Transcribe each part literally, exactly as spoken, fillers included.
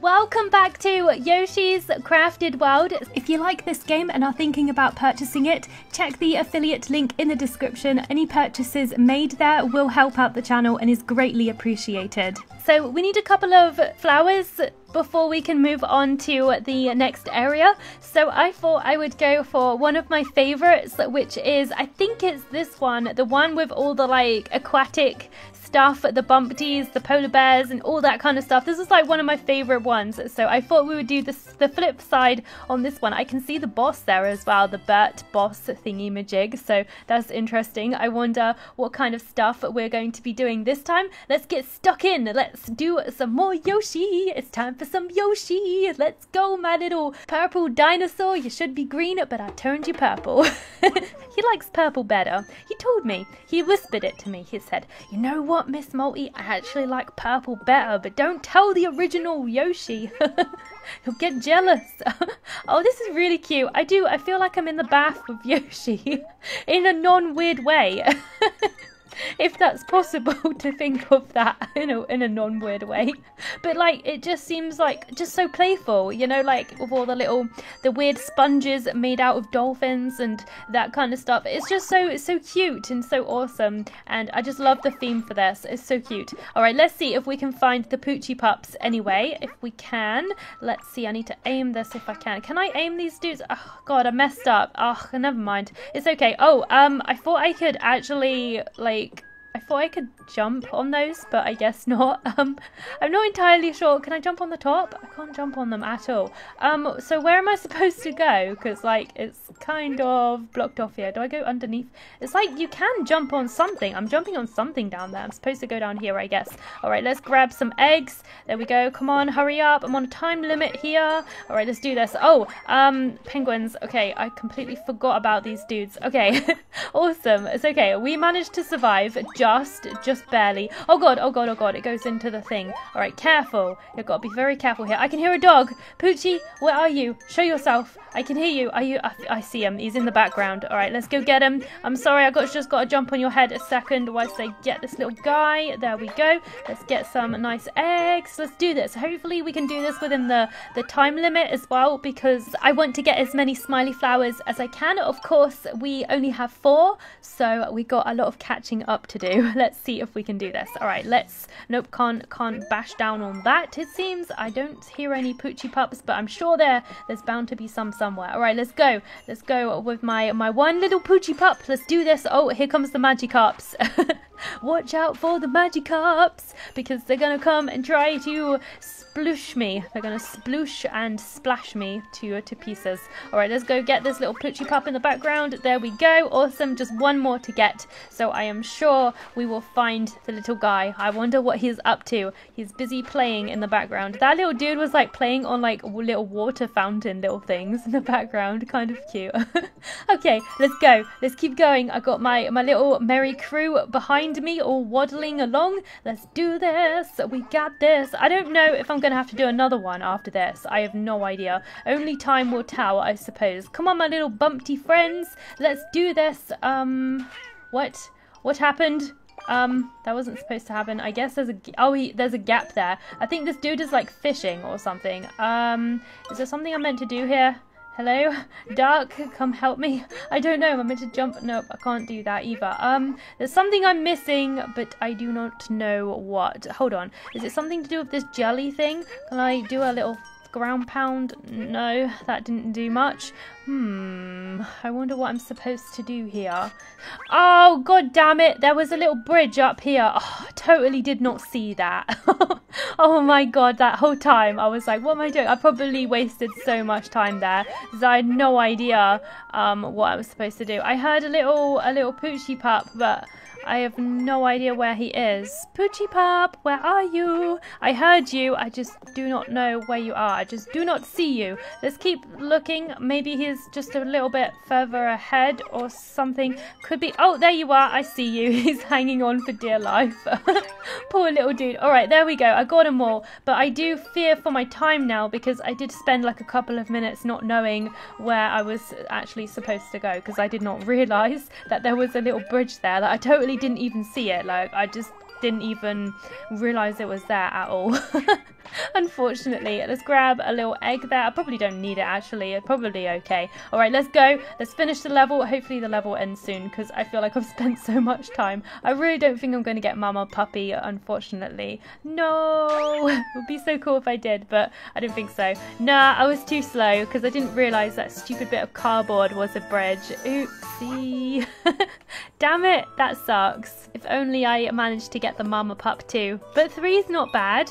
Welcome back to Yoshi's Crafted World. If you like this game and are thinking about purchasing it, check the affiliate link in the description. Any purchases made there will help out the channel and is greatly appreciated. So we need a couple of flowers before we can move on to the next area. So I thought I would go for one of my favorites, which is, I think it's this one, the one with all the like aquatic stuff, the Bumpties, the polar bears and all that kind of stuff. This is like one of my favorite ones, so I thought we would do this, the flip side on this one. I can see the boss there as well, the Bert boss thingy-majig, so that's interesting. I wonder what kind of stuff we're going to be doing this time. Let's get stuck in. Let's do some more Yoshi. It's time for some Yoshi. Let's go, my little purple dinosaur. You should be green, but I turned you purple. He likes purple better. He told me. He whispered it to me. He said, you know what, Miss Multi, I actually like purple better, but don't tell the original Yoshi. He'll get jealous. Oh, this is really cute. I do. I feel like I'm in the bath with Yoshi in a non-weird way. If that's possible to think of that, you know, in a non-weird way. But like, it just seems like just so playful, you know, like with all the little, the weird sponges made out of dolphins and that kind of stuff. It's just so, it's so cute and so awesome. And I just love the theme for this. It's so cute. All right, let's see if we can find the Poochy Pups anyway. If we can, let's see. I need to aim this if I can. Can I aim these dudes? Oh God, I messed up. Oh, never mind. It's okay. Oh, um, I thought I could actually like, I thought I could jump on those, but I guess not. Um, I'm not entirely sure. Can I jump on the top? I can't jump on them at all. Um, so where am I supposed to go? Because, like, it's kind of blocked off here. Do I go underneath? It's like you can jump on something. I'm jumping on something down there. I'm supposed to go down here, I guess. All right, let's grab some eggs. There we go. Come on, hurry up. I'm on a time limit here. All right, let's do this. Oh, um, penguins. Okay, I completely forgot about these dudes. Okay, awesome. It's okay. We managed to survive. Just, just barely. Oh God, oh God, oh God. It goes into the thing. All right, careful. You've got to be very careful here. I can hear a dog. Poochy, where are you? Show yourself. I can hear you. Are you? I, I see him. He's in the background. All right, let's go get him. I'm sorry, I got, just got to jump on your head a second whilst I get this little guy. There we go. Let's get some nice eggs. Let's do this. Hopefully we can do this within the, the time limit as well, because I want to get as many smiley flowers as I can. Of course, we only have four, so we got a lot of catching up to do. Let's see if we can do this. All right, let's, nope, can't can't bash down on that, it seems. I don't hear any Poochy Pups, but I'm sure there there's bound to be some somewhere. All right, let's go. Let's go with my my one little Poochy Pup. Let's do this. Oh, here comes the Magikoopas. Watch out for the Magikoopas, because they're gonna come and try to sploosh me. They're gonna sploosh and splash me to to pieces. All right, let's go get this little Poochy Pup in the background. There we go. Awesome. Just one more to get, so I am sure we will find the little guy. I wonder what he's up to. He's busy playing in the background. That little dude was like playing on like little water fountain little things in the background. Kind of cute. Okay, let's go. Let's keep going. I got my my little merry crew behind me, all waddling along. Let's do this. We got this. I don't know if I'm gonna have to do another one after this. I have no idea. Only time will tell, I suppose. Come on, my little bumpty friends. Let's do this. Um, what? What happened? Um, that wasn't supposed to happen. I guess there's a oh, he, there's a gap there. I think this dude is like fishing or something. Um, is there something I'm meant to do here? Hello? Dark, come help me. I don't know. I'm meant to jump. Nope, I can't do that either. Um, there's something I'm missing, but I do not know what. Hold on. Is it something to do with this jelly thing? Can I do a little ground pound? No, that didn't do much. Hmm, I wonder what I'm supposed to do here. Oh, God damn it. There was a little bridge up here. Oh, I totally did not see that. Oh my God, that whole time I was like, what am I doing? I probably wasted so much time there because I had no idea um, what I was supposed to do. I heard a little, a little Poochy Pup, but I have no idea where he is. Poochy Pup, where are you? I heard you. I just do not know where you are. I just do not see you. Let's keep looking. Maybe he's just a little bit further ahead or something. Could be. Oh, there you are. I see you. He's hanging on for dear life. Poor little dude. All right, there we go. I got him all. But I do fear for my time now, because I did spend like a couple of minutes not knowing where I was actually supposed to go, because I did not realize that there was a little bridge there that I totally didn't even see it. Like, I just didn't even realize it was there at all. Unfortunately. Let's grab a little egg there. I probably don't need it actually. It's probably okay. Alright, let's go. Let's finish the level. Hopefully the level ends soon because I feel like I've spent so much time. I really don't think I'm going to get Mama Puppy, unfortunately. No! It would be so cool if I did, but I don't think so. Nah, I was too slow because I didn't realise that stupid bit of cardboard was a bridge. Oopsie. Damn it, that sucks. If only I managed to get the Mama Pup too. But three's not bad.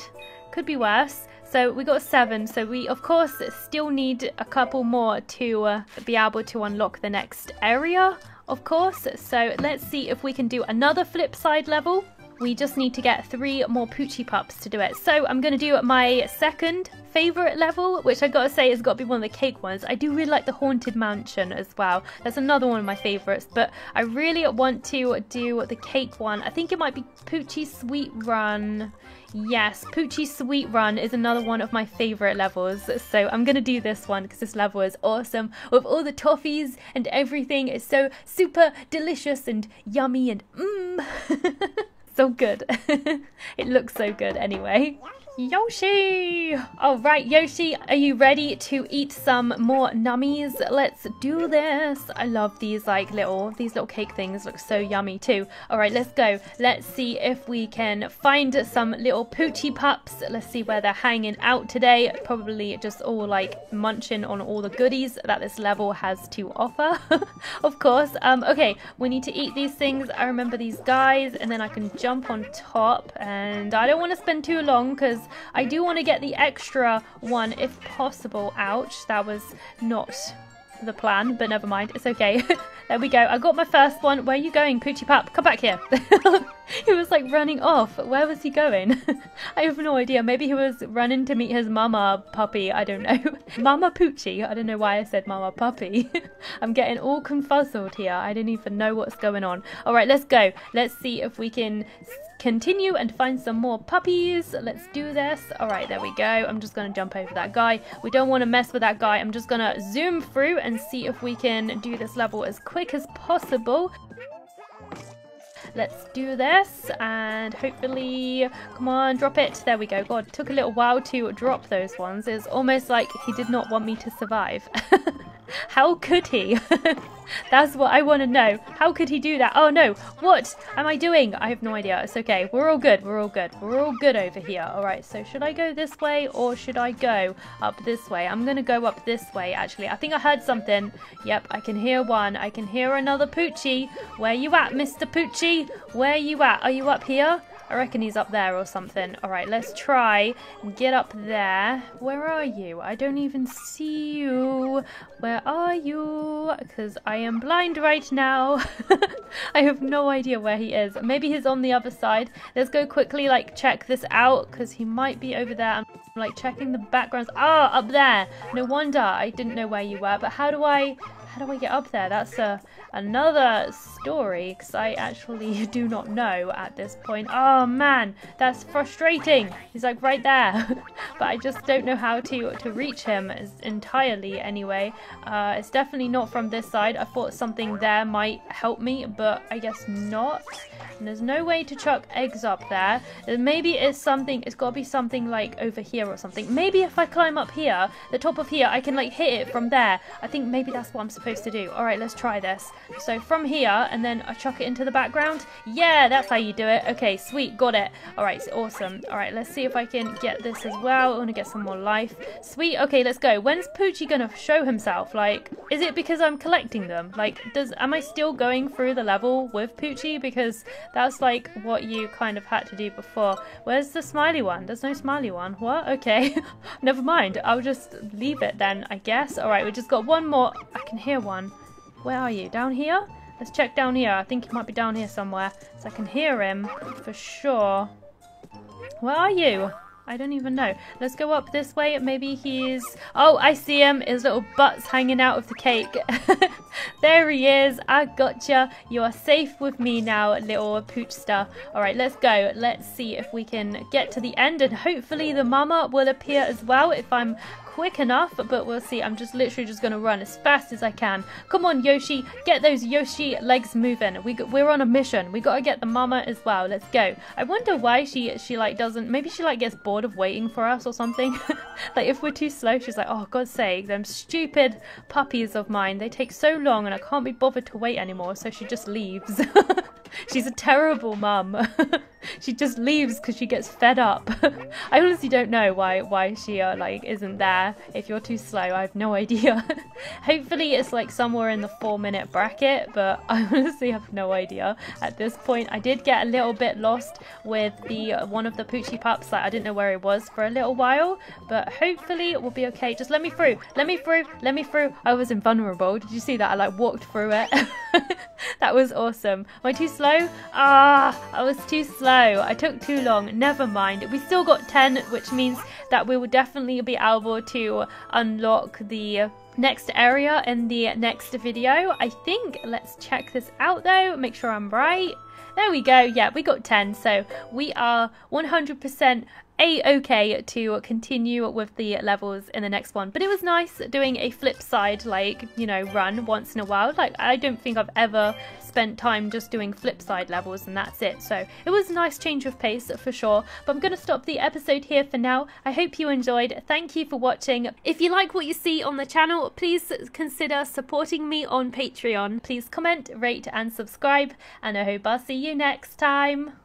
Could be worse. So we got seven, so we of course still need a couple more to uh, be able to unlock the next area, of course. So let's see if we can do another flip side level. We just need to get three more Poochy Pups to do it. So I'm going to do my second favourite level, which I gotta say has got to be one of the cake ones. I do really like the Haunted Mansion as well. That's another one of my favourites, but I really want to do the cake one. I think it might be Poochy Sweet Run. Yes, Poochy Sweet Run is another one of my favourite levels, so I'm going to do this one because this level is awesome with all the toffees and everything. It's so super delicious and yummy and mmm. So good. It looks so good anyway. Yoshi! Alright Yoshi, are you ready to eat some more nummies? Let's do this. I love these like little, these little cake things look so yummy too. Alright, let's go. Let's see if we can find some little Poochy Pups. Let's see where they're hanging out today. Probably just all like munching on all the goodies that this level has to offer. Of course. Um, okay, we need to eat these things. I remember these guys and then I can jump on top and I don't want to spend too long because I do want to get the extra one if possible. Ouch, that was not the plan, but never mind, it's okay. There we go, I got my first one. Where are you going, Poochy Pup? Come back here. He was like running off. Where was he going? I have no idea. Maybe he was running to meet his Mama Puppy, I don't know. Mama Poochy, I don't know why I said Mama Puppy. I'm getting all confuzzled here. I don't even know what's going on. Alright, let's go. Let's see if we can continue and find some more puppies. Let's do this. Alright, there we go. I'm just gonna jump over that guy. We don't want to mess with that guy. I'm just gonna zoom through and see if we can do this level as quick as possible. Let's do this and hopefully, come on, drop it. There we go. God, it took a little while to drop those ones. It's almost like he did not want me to survive. How could he? That's what I want to know. How could he do that? Oh no, what am I doing? I have no idea. It's okay. We're all good. We're all good. We're all good over here. Alright, so should I go this way or should I go up this way? I'm going to go up this way actually. I think I heard something. Yep, I can hear one. I can hear another Poochy. Where you at, Mister Poochy? Where you at? Are you up here? I reckon he's up there or something. Alright, let's try and get up there. Where are you? I don't even see you. Where are you? Because I am blind right now. I have no idea where he is. Maybe he's on the other side. Let's go quickly, like, check this out, because he might be over there. I'm, like, checking the backgrounds. Ah, up there! No wonder I didn't know where you were, but how do I... How do I get up there? That's a, another story because I actually do not know at this point. Oh man, that's frustrating. He's like right there. But I just don't know how to, to reach him entirely anyway. Uh, it's definitely not from this side. I thought something there might help me, but I guess not. And there's no way to chuck eggs up there. Maybe it's something, it's got to be something like over here or something. Maybe if I climb up here, the top of here, I can like hit it from there. I think maybe that's what I'm supposed to do. Alright, let's try this. So from here, and then I chuck it into the background. Yeah, that's how you do it. Okay, sweet, got it. Alright, awesome. Alright, let's see if I can get this as well. I want to get some more life. Sweet, okay, let's go. When's Poochy gonna show himself? Like, is it because I'm collecting them? Like, does am I still going through the level with Poochy? Because that's like what you kind of had to do before. Where's the smiley one? There's no smiley one. What? Okay. Never mind. I'll just leave it then, I guess. Alright, we just got one more. I can hear one. Where are you? Down here? Let's check down here. I think he might be down here somewhere. So I can hear him for sure. Where are you? I don't even know. Let's go up this way. Maybe he's... Oh, I see him. His little butt's hanging out of the cake. There he is. I gotcha. You are safe with me now, little Poochyster. Alright, let's go. Let's see if we can get to the end and hopefully the mama will appear as well if I'm quick enough, but we'll see. I'm just literally just going to run as fast as I can. Come on, Yoshi. Get those Yoshi legs moving. We, we're on a mission. We got to get the mama as well. Let's go. I wonder why she, she like doesn't... Maybe she like gets bored bored of waiting for us or something. Like if we're too slow, she's like, oh, God's sake, them stupid puppies of mine, they take so long and I can't be bothered to wait anymore, so she just leaves. She's a terrible mum. She just leaves because she gets fed up. I honestly don't know why why she uh, like isn't there. If you're too slow, I have no idea. Hopefully it's like somewhere in the four minute bracket, but I honestly have no idea at this point. I did get a little bit lost with the uh, one of the Poochy Pups. Like I didn't know where he was for a little while, but hopefully it will be okay. Just let me through, let me through, let me through. I was invulnerable. Did you see that? I like walked through it. That was awesome. Am I too slow? Ah, I was too slow. I took too long. Never mind. We still got ten, which means that we will definitely be able to unlock the next area in the next video, I think. Let's check this out though, make sure I'm right. There we go. Yeah, we got ten, so we are one hundred percent a-okay to continue with the levels in the next one. But it was nice doing a flip side, like, you know, run once in a while. Like, I don't think I've ever spent time just doing flip side levels and that's it. So it was a nice change of pace for sure. But I'm going to stop the episode here for now. I hope you enjoyed. Thank you for watching. If you like what you see on the channel, please consider supporting me on Patreon. Please comment, rate and subscribe. And I hope I'll see you next time.